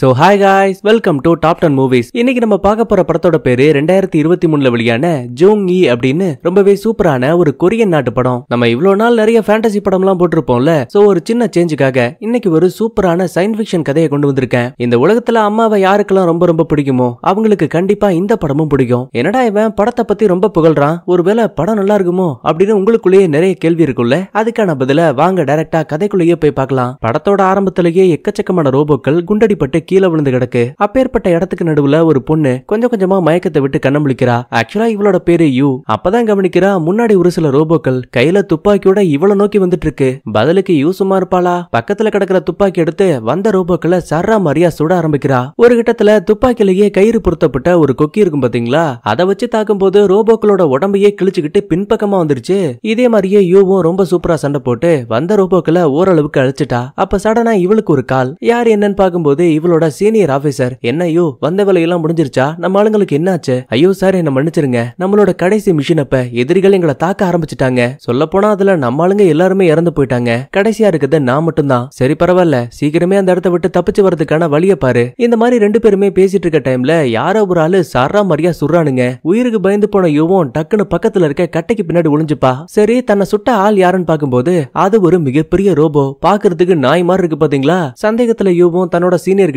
So hi guys, welcome to Top Ten Movies. இன்னைக்கு நம்ம பார்க்க போற படத்தோட பேரு 2023ல வெளியான ஜோங்கி அப்படினு ரொம்பவே சூப்பரான ஒரு கொரியன் நாட்டு படம். நம்ம இவ்ளோ நாள் நிறைய ஃபேண்டசி படம்லாம் போட்டுருப்போம்ல. சோ ஒரு சின்ன சேஞ்சுக்காக இன்னைக்கு ஒரு சூப்பரான சயின்ஸ் ஃபிக்ஷன் கதையை கொண்டு வந்திருக்கேன். இந்த உலகத்துல அம்மாவை யாருக்கெல்லாம் ரொம்ப பிடிக்குமோ அவங்களுக்கு கண்டிப்பா இந்த படமும் பிடிக்கும். என்னடா இவன் படத்தை பத்தி ரொம்ப புகழ்றான். ஒருவேளை படம் நல்லா இருக்குமோ அப்படினு உங்களுக்குள்ளேயே நிறைய கேள்வி இருக்கும்ல. அதுக்கான பதில வாங்க டைரக்டா கதைக்குள்ளேயே போய் பார்க்கலாம். படத்தோட ஆரம்பத்திலேயே எக்கச்சக்கமான ரோபோக்கள் குண்டடிப்பட்டு கீழ விழுந்து கிடக்கு. அப்பேற்பட்ட இடத்துக்கு நடுவுல ஒரு பொண்ணு கொஞ்சம் கொஞ்சமா மயக்கத்தை விட்டு கண்ண முழிக்கிறா. ஆக்சுவலா இவளோட பேரு யூ. அப்பதான் கவனிக்கிறா முன்னாடி ஒரு சில ரோபோக்கள் கையில துப்பாக்கியோட இவள நோக்கி வந்துட்டு இருக்கு. பதிலுக்கு யூ சும்மா இருப்பாளா? பக்கத்துல கிடக்கிற துப்பாக்கி எடுத்து வந்த ரோபோக்களை சர்ரா மரியா சுட ஆரம்பிக்கிறா. ஒரு கிட்டத்துல துப்பாக்கிலேயே கயிறு பொருத்தப்பட்ட ஒரு கொக்கி இருக்கும் பாத்தீங்களா, அதை வச்சு தாக்கும் போது ரோபோக்களோட உடம்பையே கிழிச்சுக்கிட்டு பின்பக்கமா வந்துருச்சு. இதே மாதிரியே யூவும் ரொம்ப சூப்பரா சண்டை போட்டு வந்த ரோபோக்களை ஓரளவுக்கு அழிச்சிட்டா. அப்ப சடனா இவளுக்கு ஒரு கால். யார் என்னன்னு பாக்கும்போது இவள சீனியர் ஆபீசர். என்ன யூ, வந்த வேலையெல்லாம் முடிஞ்சிருச்சா? நம்ம ஆளுங்களுக்கு என்னாச்சு? ஐயோ சார், என்ன மன்னிச்சிருங்க. நம்மளோட கடைசி மிஷின் அப்ப எதிரிகள் எங்களை தாக்க ஆரம்பிச்சுட்டாங்க. சொல்ல போனா அதுல நம்ம ஆளுங்க எல்லாருமே இறந்து போயிட்டாங்க. கடைசியா இருக்கிறது நான் மட்டும் தான். சரி பரவாயில்ல, சீக்கிரமே அந்த இடத்த விட்டு தப்பிச்சு வரதுக்கான வழிய பாரு. இந்த மாதிரி ரெண்டு பேருமே பேசிட்டு இருக்க டைம்ல யாரோ ஒரு ஆளு சாரா மரியா சுடுறானுங்க. உயிருக்கு பயந்து போன யூவும் டக்குன்னு பக்கத்துல இருக்க கட்டைக்கு பின்னாடி ஒளிஞ்சுப்பா. சரி, தன்னை சுட்ட ஆள் யாருன்னு பாக்கும்போது அது ஒரு மிகப்பெரிய ரோபோ. பாக்குறதுக்கு நாய் மாதிரி இருக்கு பாத்தீங்களா. சந்தேகத்துல யூவும் தன்னோட சீனியர்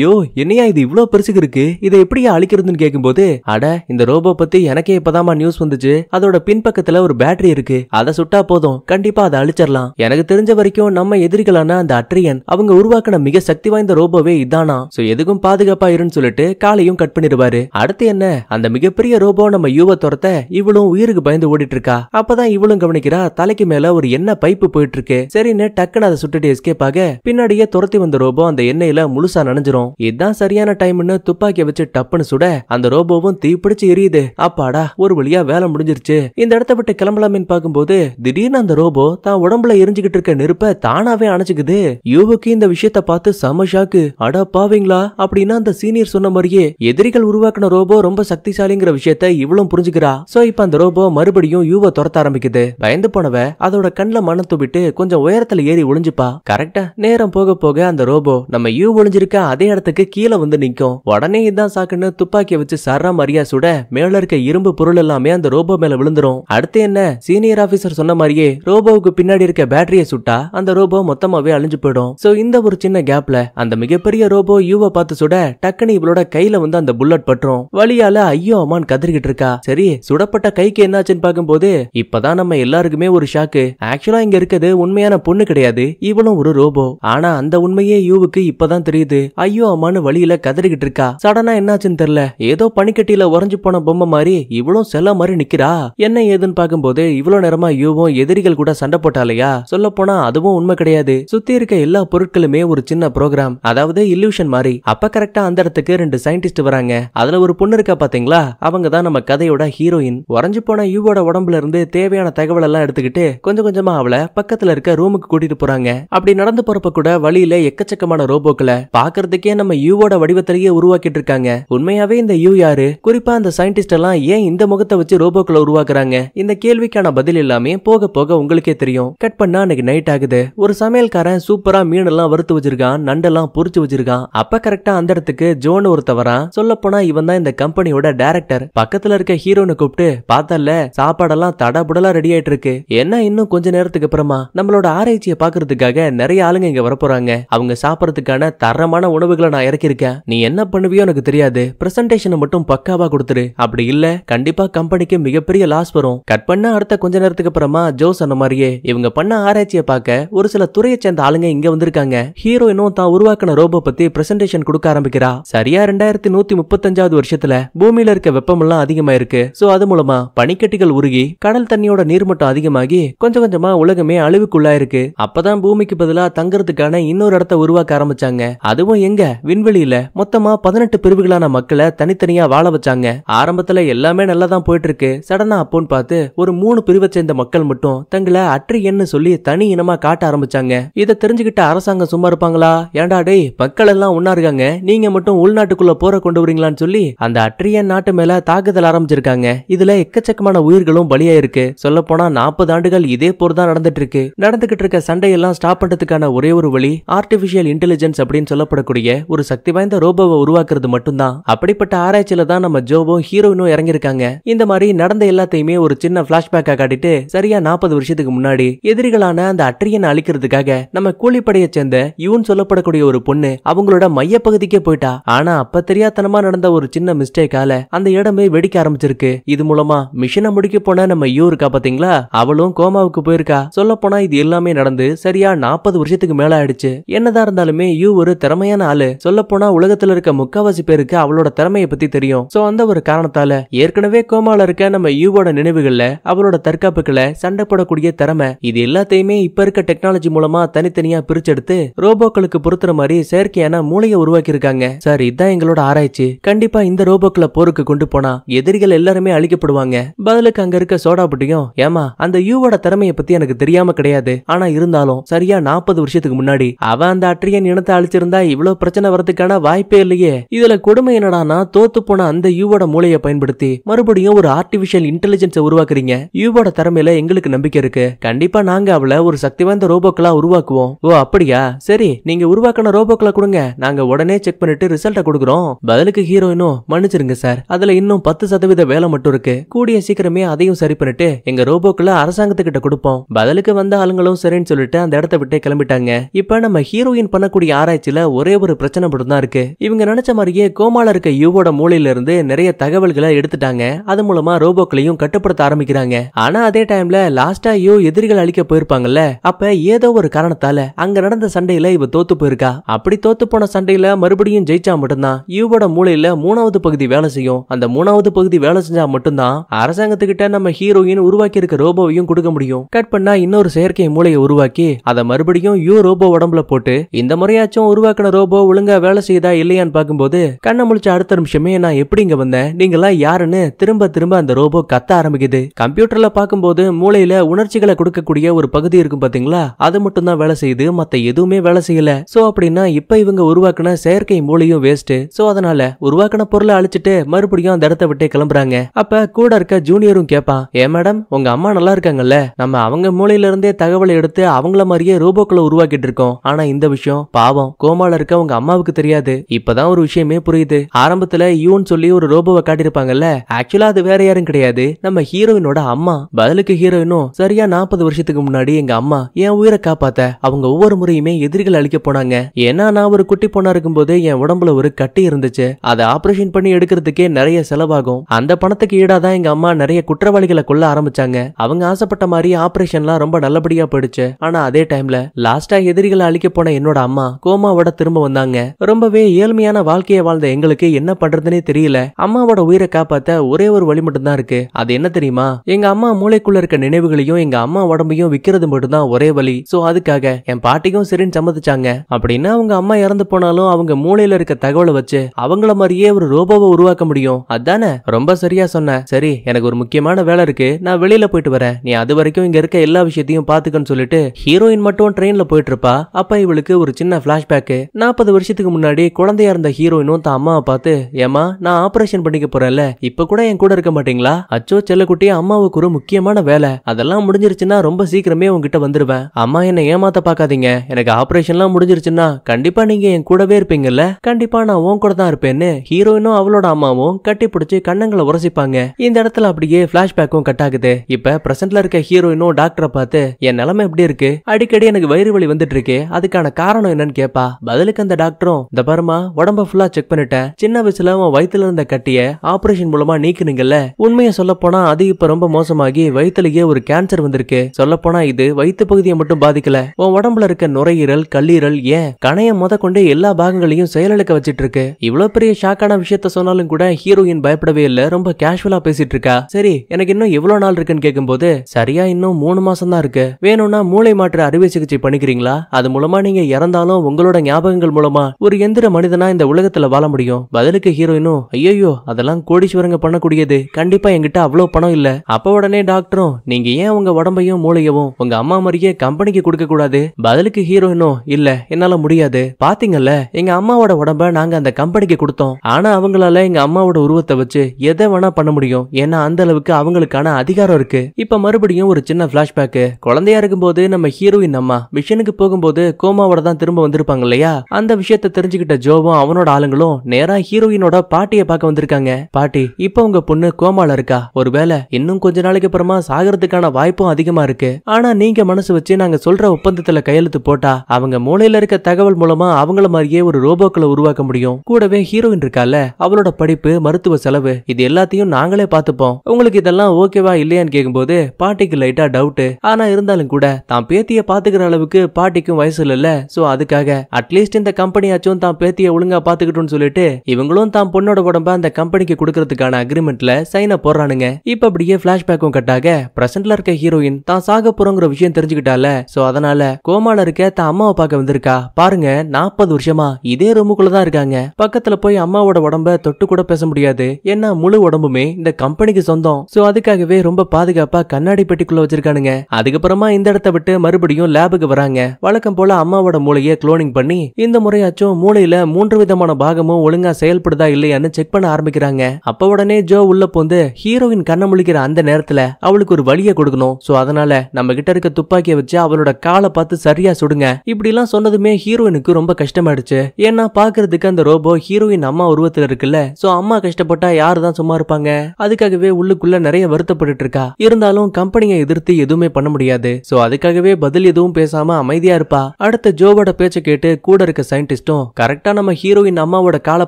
யோ, என்னையா இது இவ்ளோ பெருசுக்கு இருக்கு, இதை எப்படியா அழிக்கிறதுன்னு கேக்கும்போது, அட இந்த ரோபோ பத்தி எனக்கே இப்பதாமா நியூஸ் வந்துச்சு. அதோட பின்பக்கத்துல ஒரு பேட்டரி இருக்கு, அதை சுட்டா போதும் கண்டிப்பா அதை அழிச்சிடலாம். எனக்கு தெரிஞ்ச வரைக்கும் நம்ம எதிரிகளான அந்த அட்ரியன் அவங்க உருவாக்கின மிக சக்தி வாய்ந்த ரோபோவே இதானா. சோ எதுக்கும் பாதுகாப்பா இருன்னு சொல்லிட்டு காலையும் கட் பண்ணிடுவாரு. அடுத்து என்ன, அந்த மிகப்பெரிய ரோபோ நம்ம யூவ துரத்த இவளும் உயிருக்கு பயந்து ஓடிட்டு இருக்கா. அப்பதான் இவளும் கவனிக்கிறா தலைக்கு மேல ஒரு எண்ணெய் பைப்பு போயிட்டு இருக்கு. சரின்னு டக்குன்னு அதை சுட்டுட்டு எஸ்கேப் ஆக பின்னாடியே துரத்தி வந்த ரோபோ அந்த எண்ணெயில முழுசா நனைஞ்சிரும். இதுதான் சரியான டைம்னு துப்பாக்கியை வச்சு டப்புன்னு சுட அந்த ரோபோவும் தீப்பிடிச்சு எரியுது. அப்பாடா, ஒரு வழியா வேலை முடிஞ்சிருச்சு. இந்த இடத்த விட்டு கிளம்பலாமின்னு பாக்கும்போது திடீர்னு அந்த ரோபோ தான் உடம்புல எரிஞ்சுகிட்டு இருக்க நெருப்ப தானாவே அணைச்சுக்குது. யூவுக்கு இந்த விஷயத்த பார்த்து செம ஷாக்கு. அடா பாவீங்களா அப்படின்னா அந்த சீனியர் சொன்ன மாதிரியே எதிரிகள் உருவாக்கின ரோபோ ரொம்ப சக்திசாலிங்கிற விஷயத்த இவ்வளவு புரிஞ்சுக்கிறா. சோ இப்ப அந்த ரோபோ மறுபடியும் யூவை துரத்த ஆரம்பிக்குது. பயந்து போனவ அதோட கண்ல மண்ண துப்பிட்டு கொஞ்சம் உயரத்துல ஏறி ஒளிஞ்சுப்பா. கரெக்டா நேரம் போக போக அந்த ரோபோ நம்ம யூ ஒளிஞ்சிருக்க அதே இடத்துக்கு கீழே வந்து நிக்கும். உடனே இதான் சாக்குன்னு துப்பாக்கியை வச்சு சர்ரா மரியா சுட மேல இருக்க இரும்பு பொருள் எல்லாமே அந்த ரோபோ மேல விழுந்துரும். அடுத்து என்ன, சீனியர் ஆபீசர் சொன்ன மாதிரியே ரோபோவுக்கு பின்னாடி இருக்க பேட்டரியை சுட்டா அந்த ரோபோ மொத்தமாவே அழிஞ்சு போயிடும். சோ இந்த ஒரு சின்ன கேப்ல அந்த மிகப்பெரிய ரோபோ யூவை பார்த்து சுட டக்குனு இவளோட கையில வந்து அந்த புல்லட் பற்றும். வழியால ஐயோ அம்மான் கதறிக்கிட்டு இருக்கா. சரி, சுடப்பட்ட கைக்கு என்னாச்சுன்னு பாக்கும்போது இப்பதான் நம்ம எல்லாருக்குமே ஒரு ஷாக்கு. ஆக்சுவலா இங்க இருக்கிறது உண்மையான பொண்ணு கிடையாது, இவளும் ஒரு ரோபோ. ஆனா அந்த உண்மையே யூவுக்கு இப்பதான் தெரியுது. ஐயோ அம்மானு வழியில கதறிக்கிட்டு இருக்கா. சடனா என்னாச்சுன்னு தெரியல, ஏதோ பனிக்கட்டியில உறைஞ்சு போன பொம்மை மாதிரி இவ்வளவு செல்ல மாதிரி நிக்கிறா. என்ன ஏதுன்னு பாக்கும்போது இவ்வளவு நேரமா யூவும் எதிரிகள் கூட சண்டை போட்டாலையா. சொல்ல போனா அதுவும் உண்மை கிடையாது. சுத்தி இருக்க எல்லா பொருட்களுமே ஒரு சின்ன ப்ரோக்ராம், அதாவது இல்யூஷன் மாதிரி. அப்ப கரெக்டா அந்த இடத்துக்கு ரெண்டு சயின்டிஸ்ட் வராங்க. அதுல ஒரு பொண்ணு இருக்கா பாத்தீங்களா, அவங்க தான் நம்ம கதையோட ஹீரோயின். உறைஞ்சு போன யூவோட உடம்புல இருந்து தேவையான தகவல் எல்லாம் எடுத்துக்கிட்டு கொஞ்சம் கொஞ்சமா அவளை பக்கத்துல இருக்க ரூமுக்கு கூட்டிட்டு போறாங்க. அப்படி நடந்து போறப்ப கூட வழியில எக்கச்சக்கமான ரோபோக்களை பாக்குறது நம்ம யூவோட வடிவத்திலேயே உருவாக்கிட்டு இருக்காங்க. உண்மையாவே இந்த யூ யாரு, குறிப்பா அந்த சயின்டிஸ்ட் எல்லாம் ஏன் இந்த முகத்தை வச்சு ரோபோக்களை உருவாக்குறாங்க, இந்த கேள்விக்கான பதில் எல்லாமே போக போக உங்களுக்கே தெரியும். கட் பண்ணா அன்னைக்கு நைட் ஆகுது. ஒரு சமையல்காரன் சூப்பரா மீன் எல்லாம் வறுத்து வச்சிருக்கான், நண்டெல்லாம் பொறிச்சு வச்சிருக்கான். அப்ப கரெக்டா அந்த இடத்துக்கு ஜோன் ஒருத்தவரா. சொல்ல போனா இவன் தான் இந்த கம்பெனியோட டைரக்டர். பக்கத்துல இருக்க ஹீரோனை கூப்பிட்டு பார்த்தல சாப்பாடெல்லாம் தடபுடலா ரெடி ஆயிட்டு இருக்கு. என்ன இன்னும் கொஞ்ச நேரத்துக்கு அப்புறமா நம்மளோட ஆராய்ச்சியை பாக்குறதுக்காக நிறைய ஆளுங்க இங்க வரப்போறாங்க. அவங்க சாப்பிடறதுக்கான தரமான உணவுகளை நான் இறக்கிருக்கேன். நீ என்ன பண்ணுவியோ எனக்கு தெரியாது, பிரசன்டேஷனை மட்டும் பக்காவா கொடுத்துரு. அப்படி இல்ல கண்டிப்பா கம்பெனிக்கு மிகப்பெரிய லாஸ் வரும். கட் பண்ண அடுத்த கொஞ்ச நேரத்துக்கு அப்புறமா ஜோ சொன்ன மாதிரியே இவங்க பண்ண ஆராய்ச்சியை பார்க்க ஒரு சில துறையை சேர்ந்த ஆளுங்க இங்க வந்திருக்காங்க. ஹீரோயினும் தான் உருவாக்கின ரோபோ பத்தி பிரசன்டேஷன் கொடுக்க ஆரம்பிக்கிறா. சரியா 2135 வருஷத்துல பூமியில இருக்க வெப்பம் எல்லாம் அதிகமா இருக்கு. சோ அது மூலமா பனிக்கட்டிகள் உருகி கடல் தண்ணியோட நீர்மட்டம் அதிகமாகி கொஞ்சம் கொஞ்சமா உலகமே அழிவுக்குள்ளாயிருக்கு. அப்பதான் பூமிக்கு பதிலா தங்கறதுக்கான இன்னொரு இடத்தை உருவாக்க ஆரம்பிச்சாங்க. அதுவும் எங்க விண்வெளியில மொத்தமா 18 பிரிவுகளான மக்களை தனித்தனியா வாழ வச்சாங்க. ஆரம்பத்துல எல்லாமே நல்லா தான் போயிட்டு இருக்கு. சடனா அப்போன்னு பார்த்து ஒரு 3 பிரிவை சேர்ந்த மக்கள் மட்டும் தங்களை அட்ரியன்னு சொல்லி தனி இனமா காட்ட ஆரம்பிச்சாங்க. இதை தெரிஞ்சுக்கிட்ட அரசாங்கம் சும்மா இருப்பாங்களா? ஏண்டா டேய், மக்கள் எல்லாம் ஒன்னா இருக்காங்க, நீங்க மட்டும் உள்நாட்டுக்குள்ள போற கொண்டு வரீங்களான்னு சொல்லி அந்த அட்ரியன் நாட்டு மேல தாக்குதல் ஆரம்பிச்சிருக்காங்க. இதுல எக்கச்சக்கமான உயிர்களும் பலியாயிருக்கு. சொல்ல போனா 40 ஆண்டுகள் இதே போர் தான் நடந்துட்டு இருக்கு. நடந்துகிட்டு இருக்க சண்டையெல்லாம் ஸ்டாப் பண்றதுக்கான ஒரே ஒரு வழி ஆர்டிபிஷியல் இன்டெலிஜென்ஸ் அப்படின்னு சொல்லப்படுது. போடக்கூடிய ஒரு சக்தி வாய்ந்த ரோபோவை உருவாக்குறது மட்டும்தான். அப்படிப்பட்ட ஆராய்ச்சியில தான் நம்ம ஜோபோ ஹீரோயினும் இறங்கிருக்காங்க. இந்த மாதிரி நடந்த எல்லாத்தையுமே ஒரு சின்ன பிளாஷ்பேக்கா காட்டிட்டு சரியா 40 வருஷத்துக்கு முன்னாடி எதிரிகளான அந்த அட்ரியனை அழிக்கிறதுக்காக நம்ம கூலிப்படையை சேர்ந்த யூன் சொல்லப்படக்கூடிய ஒரு பொண்ணு அவங்களோட மையப்பகுதிக்கே போயிட்டா. ஆனா அப்ப தெரியாதனமா நடந்த ஒரு சின்ன மிஸ்டேக்கால அந்த இடமே வெடிக்க ஆரம்பிச்சிருக்கு. இது மூலமா மிஷனை முடிக்க போன நம்ம யூ இருக்கா பாத்தீங்களா, அவளும் கோமாவுக்கு போயிருக்கா. சொல்ல போனா இது எல்லாமே நடந்து சரியா 40 வருஷத்துக்கு மேல ஆயிடுச்சு. என்னதான் இருந்தாலுமே யூ ஒரு திறமையான ஆளு. சொல்ல போனா உலகத்துல இருக்க முக்காவாசி பேருக்கு அவளோட திறமையை பத்தி தெரியும். சோ அந்த ஒரு காரணத்தால ஏற்கனவே கோமால இருக்க நம்ம யூவோட நினைவுகள்ல அவளோட தற்காப்புகளை சண்டை போடக்கூடிய திறமை இது எல்லாத்தையுமே இப்ப இருக்க டெக்னாலஜி மூலமா தனித்தனியா பிரிச்செடுத்து ரோபோக்களுக்கு பொறுத்துற மாதிரி செயற்கையான மூளையை உருவாக்கி இருக்காங்க. சார், இதான் எங்களோட ஆராய்ச்சி. கண்டிப்பா இந்த ரோபோக்களை போருக்கு கொண்டு போனா எதிரிகள் எல்லாருமே அழிக்கப்படுவாங்க. பதிலுக்கு அங்க இருக்க சோடா புட்டியும், ஏமா அந்த யூவோட திறமையை பத்தி எனக்கு தெரியாம கிடையாது, ஆனா இருந்தாலும் சரியா 40 வருஷத்துக்கு முன்னாடி அவ அந்த அட்ரியன் இனத்தை அழிச்சிருந்தா இவ்வளவு பிரச்சனை வரதுக்கான வாய்ப்பே இல்லையே. இதுல கொடுமை என்னடானா தோத்து போன அந்த யூவோட மூளையை பயன்படுத்தி மறுபடியும் ஒரு ஆர்டிபிஷியல் இன்டெலிஜென்ஸை உருவாக்குறீங்க. யூவோட திறமையில எங்களுக்கு நம்பிக்கை இருக்கு. கண்டிப்பா நாங்க அவளை ஒரு சக்தி வாய்ந்த ரோபோக்களா உருவாக்குவோம். ஓ அப்படியா, சரி நீங்க உருவாக்கின ரோபோக்களை கொடுங்க, நாங்க உடனே செக் பண்ணிட்டு ரிசல்ட்டை கொடுக்குறோம். பதிலுக்கு ஹீரோயினும், மன்னிச்சிருங்க சார், அதுல இன்னும் 10% வேலை மட்டும் இருக்கு, கூடிய சீக்கிரமே அதையும் சரி பண்ணிட்டு எங்க ரோபோக்களை அரசாங்கத்துக்கிட்ட கொடுப்போம். பதிலுக்கு வந்த ஆளுங்களும் சரின்னு சொல்லிட்டு அந்த இடத்த விட்டு கிளம்பிட்டாங்க. இப்ப நம்ம ஹீரோயின் பண்ணக்கூடிய ஆராய்ச்சியில ஒரே ஒரு பிரச்சனை மட்டும் தான் இருக்கு. இவங்க நினைச்ச மாதிரியே கோமால இருக்க யூவோட மூளையில இருந்து நிறைய தகவல்களை எடுத்துட்டாங்க. அது மூலமா ரோபோக்களையும் கட்டுப்படுத்த ஆரம்பிக்கிறாங்க. ஆனா அதே டைம்ல லாஸ்டா யூ எதிரிகள் அழிக்க போயிருப்பாங்கல்ல, அப்ப ஏதோ ஒரு காரணத்தால அங்க நடந்த சண்டையில இவ தோத்து போயிருக்கா. அப்படி தோத்து போன சண்டையில மறுபடியும் ஜெயிச்சா மட்டும்தான் யூவோட மூளையில 3வது பகுதி வேலை செய்யும். அந்த 3வது பகுதி வேலை செஞ்சா மட்டும்தான் அரசாங்கத்துக்கிட்ட நம்ம ஹீரோயின் உருவாக்கி இருக்க ரோபோவையும் கொடுக்க முடியும். கட் பண்ணா இன்னொரு செயற்கை மூளையை உருவாக்கி அதை மறுபடியும் யூ ரோபோ உடம்புல போட்டு இந்த முறையாச்சும் உருவாக்கின ரோபோ ஒழுங்கா வேலை செய்தா இல்லையான்னு பாக்கும்போது கண்ண முழிச்ச அடுத்த நிமிஷமே நான் எப்படிங்க வந்தேன், நீங்களா யாருன்னு திரும்ப திரும்ப அந்த ரோபோ கத்த ஆரம்பிக்குது. கம்ப்யூட்டர்ல பாக்கும்போது மூளையில உணர்ச்சிகளை கொடுக்கக்கூடிய ஒரு பகுதி இருக்கும் பாத்தீங்களா, அது மட்டும் தான் வேலை செய்யுது, மத்த எதுவுமே வேலை செய்யல. சோ அப்படின்னா இப்ப இவங்க உருவாக்கின செயற்கை மூளையும் வேஸ்ட். சோ அதனால உருவாக்கின பொருளை அழிச்சிட்டு மறுபடியும் அந்த இடத்த விட்டு கிளம்புறாங்க. அப்ப கூட இருக்க ஜூனியரும் கேட்பான், ஏ மேடம் உங்க அம்மா நல்லா இருக்காங்கல்ல, நம்ம அவங்க மூளையில இருந்தே தகவலை எடுத்து அவங்கள மாதிரியே ரோபோக்களை உருவாக்கிட்டு இருக்கோம். ஆனா இந்த விஷயம் பாவம் கோமால இருக்க உங்க அம்மாவுக்கு தெரியாது. இப்பதான் ஒரு விஷயமே புரியுது. ஆரம்பத்துல யூன்னு சொல்லி ஒரு ரோபோவை காட்டியிருப்பாங்கல்ல, ஆக்சுவலா அது வேற யாரும் கிடையாது, நம்ம ஹீரோயினோட அம்மா. பதிலுக்கு ஹீரோயினும், சரியா 40 வருஷத்துக்கு முன்னாடி எங்க அம்மா என் உயிரை காப்பாத்த அவங்க ஒவ்வொரு முறையுமே எதிரிகள் அழிக்க போனாங்க. ஏன்னா நான் ஒரு குட்டி பொண்ணா இருக்கும்போது என் உடம்புல ஒரு கட்டி இருந்துச்சு. அதை ஆபரேஷன் பண்ணி எடுக்கிறதுக்கே நிறைய செலவாகும். அந்த பணத்துக்கு ஈடாதான் எங்க அம்மா நிறைய குற்றவாளிகளை கொல்ல ஆரம்பிச்சாங்க. அவங்க ஆசைப்பட்ட மாதிரி ஆபரேஷன்லாம் ரொம்ப நல்லபடியா போயிடுச்சு. ஆனா அதே டைம்ல லாஸ்டா எதிரிகளை அழிக்க போன என்னோட அம்மா கோமாவோட திரும்ப வந்தாங்க. ரொம்பவே ஏழ்மையான வாழ்க்கையை வாழ்ந்த எங்களுக்கு என்ன பண்றதுன்னே தெரியல. அம்மாவோட உயிரை காப்பாத்த ஒரே ஒரு வழி மட்டும் தான் இருக்கு. அது என்ன தெரியுமா, எங்க அம்மா மூளைக்குள்ள இருக்க நினைவுகளையும் எங்க அம்மா உடம்பையும் விக்கிறது மட்டும் தான் ஒரே வழி. சோ அதுக்காக என் பாட்டியும் சரின்னு சம்மதிச்சாங்க. அப்படின்னா அவங்க அம்மா இறந்து போனாலும் அவங்க மூளையில இருக்க தகவலை வச்சு அவங்கள மாதிரியே ஒரு ரோபோவை உருவாக்க முடியும். அதானே ரொம்ப சரியா சொன்ன. சரி, எனக்கு ஒரு முக்கியமான வேலை இருக்கு, நான் வெளியில போயிட்டு வரேன், நீ அது வரைக்கும் இங்க இருக்க எல்லா விஷயத்தையும் பாத்துக்கன்னு சொல்லிட்டு ஹீரோயின் மட்டும் ட்ரெயின்ல போயிட்டு இருப்பா. அப்ப இவளுக்கு ஒரு சின்ன பிளாஷ்பேக். 40 வருஷத்துக்கு முன்னாடி குழந்தையா இருந்த ஹீரோயினும் தான் அம்மாவை பார்த்து, ஏமா நான் ஆபரேஷன் பண்ணிக்க போறேன்ல, இப்ப கூட என் கூட இருக்க மாட்டீங்களா, அச்சோ செல்லக்குட்டி அம்மாவுக்கு ஒரு முக்கியமான வேலை, அதெல்லாம் முடிஞ்சிருச்சுன்னா ரொம்ப சீக்கிரமே உங்ககிட்ட வந்துருவேன், அம்மா என்ன ஏமாத்த பாக்காதீங்க, எனக்கு ஆபரேஷன்லாம் முடிஞ்சிருச்சுன்னா கண்டிப்பா நீங்க என் கூடவே இருப்பீங்கல்ல, கண்டிப்பா நான் உன் கூட தான் இருப்பேன்னு ஹீரோயினும் அவளோட அம்மாவும் கட்டி பிடிச்சு கண்ணங்களை உரசிப்பாங்க. இந்த இடத்துல அப்படியே பிளாஷ்பேக்கும் கட் ஆகுது. இப்ப பிரசன்ட்ல இருக்க ஹீரோயினும் டாக்டரை பார்த்து, என் நிலைமை எப்படி இருக்கு, அடிக்கடி எனக்கு வயிறு வலி வந்துட்டு இருக்கு, அதுக்கான காரணம் என்னன்னு கேட்பா. பதிலுக்கு அந்த டாக்டரும், இந்த பருமா உடம்ப ஃபுல்லா செக் பண்ணிட்டேன், சின்ன வயசுல உன் வயிற்றுல இருந்த கட்டிய ஆபரேஷன் மூலமா நீக்குனுங்கல்ல, உண்மையை சொல்ல போனா அது இப்ப ரொம்ப மோசமாகி வயிற்றுலயே ஒரு கேன்சர் வந்திருக்கு, சொல்ல போனா இது வயிற்று பகுதியை மட்டும் பாதிக்கல, உன் உடம்புல இருக்க நுரையீரல் கல்லீரல் ஏன் கணைய முதற்கொண்டு எல்லா பாகங்களையும் செயலிழக்க வச்சிட்டு இருக்கு. இவ்வளவு பெரிய ஷாக்கான விஷயத்த சொன்னாலும் கூட ஹீரோயின் பயப்படவே இல்ல, ரொம்ப கேஷுவலா பேசிட்டு இருக்கா. சரி, எனக்கு இன்னும் எவ்வளவு நாள் இருக்குன்னு கேட்கும்போது, சரியா இன்னும் 3 மாசம் தான் இருக்கு, வேணும்னா மூளை மாற்று அறுவை சிகிச்சை பண்ணிக்கிறீங்களா, அது மூலமா நீங்க இறந்தாலும் உங்களோட ஞாபகங்கள் மூலமா ஒரு எந்திர மனிதனா இந்த உலகத்துல வாழ முடியும். பதிலுக்கு ஹீரோயினும், ஐயோ அதெல்லாம் கோடீஸ்வரங்க பண்ணக்கூடியது, கண்டிப்பா என்கிட்ட அவ்வளவு பணம் இல்ல. அப்ப உடனே டாக்டரும், நீங்க ஏன் உங்க உடம்பையும் மூளையவும் உங்க அம்மா மாதிரியே கம்பெனிக்கு கொடுக்க கூடாது. பதிலுக்கு ஹீரோயினும், இல்ல என்னால முடியாது, பாத்தீங்கல்ல எங்க அம்மாவோட உடம்ப நாங்க அந்த கம்பெனிக்கு கொடுத்தோம், ஆனா அவங்களால எங்க அம்மாவோட உருவத்தை வச்சு எதை வேணா பண்ண முடியும், ஏன்னா அந்த அளவுக்கு அவங்களுக்கான அதிகாரம் இருக்கு. இப்ப மறுபடியும் ஒரு சின்ன பிளாஷ்பேக். குழந்தையா இருக்கும் போது நம்ம ஹீரோயின் அம்மா மிஷனுக்கு போகும்போது கோமாவோட தான் திரும்ப வந்திருப்பாங்க இல்லையா, அந்த விஷயத்தை தெரிஞ்சுக்கிட்ட ஜோவும் அவனோட ஆளுங்களும் நேரா ஹீரோயினோட பாட்டியை பார்க்க வந்திருக்காங்க. பாட்டி, இப்போ உங்க பொண்ணு கோமால இருக்கா, ஒருவேளை இன்னும் கொஞ்ச நாளைக்கு அப்புறமா சாகிறதுக்கான வாய்ப்பும் அதிகமா இருக்கு. ஆனா நீங்க மனசு வச்சு நாங்க சொல்ற ஒப்பந்தத்துல கையெழுத்து போட்டா அவங்க மூளையில இருக்க தகவல் மூலமா அவங்கள மாதிரியே ஒரு ரோபோக்களை உருவாக்க முடியும். கூடவே ஹீரோயின் இருக்கால, அவளோட படிப்பு, மருத்துவ செலவு, இது எல்லாத்தையும் நாங்களே பாத்துப்போம். உங்களுக்கு இதெல்லாம் ஓகேவா இல்லையான்னு கேக்கும்போது பாட்டிக்கு லைட்டா டவுட். ஆனா இருந்தாலும் கூட தான் பேத்திய பாத்துக்கிற அளவுக்கு பாட்டிக்கும் வயசு இல்ல. சோ அதுக்காக அட்லீஸ்ட் இந்த கம்பெனியாச்சும் தான் பேத்திய ஒழுங்கா பாத்துக்கிட்டோம்னு சொல்லிட்டு இவங்களும் தான் பொண்ணோட உடம்ப அந்த கம்பெனிக்கு கொடுக்கறதுக்கான அக்ரிமெண்ட்ல சைனை போடுறானுங்க. இப்ப அப்படியே பிளாஷ்பேக்கும் கட்டாக பிரசன்ட்ல இருக்க ஹீரோயின் தான் சாக போறோங்கிற விஷயம் தெரிஞ்சுக்கிட்டால. சோ அதனால கோமால இருக்க தான் அம்மாவை பார்க்க வந்திருக்கா. பாருங்க, 40 வருஷமா இதே ரூமுக்குள்ளதான் இருக்காங்க. பக்கத்துல போய் அம்மாவோட உடம்ப தொட்டு கூட பேச முடியாது. ஏன்னா முழு உடம்புமே இந்த கம்பெனிக்கு சொந்தம். சோ அதுக்காகவே ரொம்ப பாதுகாப்பா கண்ணாடி பெட்டிக்குள்ள வச்சிருக்கானுங்க. அதுக்கப்புறமா இந்த இடத்த விட்டு மறுபடியும் லேபுக்கு வராங்க. வழக்கம் போல அம்மாவோட மூளையை குளோனிங் பண்ணி இந்த முறையாச்சும் மூளையில 3 விதமான பாகமும் ஒழுங்கா செயல்படுதா இல்லையான்னு செக் பண்ண ஆரம்பிக்கிறாங்க. அப்ப உடனே ஜோ உள்ள போந்து ஹீரோயின் கண்ண முழிக்கிற அந்த நேரத்துல அவளுக்கு ஒரு வழியை கொடுக்கணும். சோ அதனால நம்ம கிட்ட இருக்க துப்பாக்கியை வச்சு அவளோட காலை பார்த்து சரியா சுடுங்க. இப்படி எல்லாம் சொன்னதுமே ஹீரோயினுக்கு ரொம்ப கஷ்டமாயிடுச்சு. ஏன்னா பாக்குறதுக்கு அந்த ரோபோ ஹீரோயின் அம்மா உருவத்துல இருக்குல்ல. சோ அம்மா கஷ்டப்பட்டா யாருதான் சும்மா இருப்பாங்க. அதுக்காகவே உள்ளுக்குள்ள நிறைய வருத்தப்பட்டு இருக்கா. இருந்தாலும் கம்பெனியை எதிர்த்து எதுவுமே பண்ண முடியாது. சோ அதுக்காகவே பதில் எதுவும் பேசாம அமைதியா இருப்பா. அடுத்த ஜோவோட பேச்ச கேட்டு கூட இருக்க சயின்டிஸ்டும் கரெக்டா நம்ம ஹீரோயின் அம்மாவோட காலை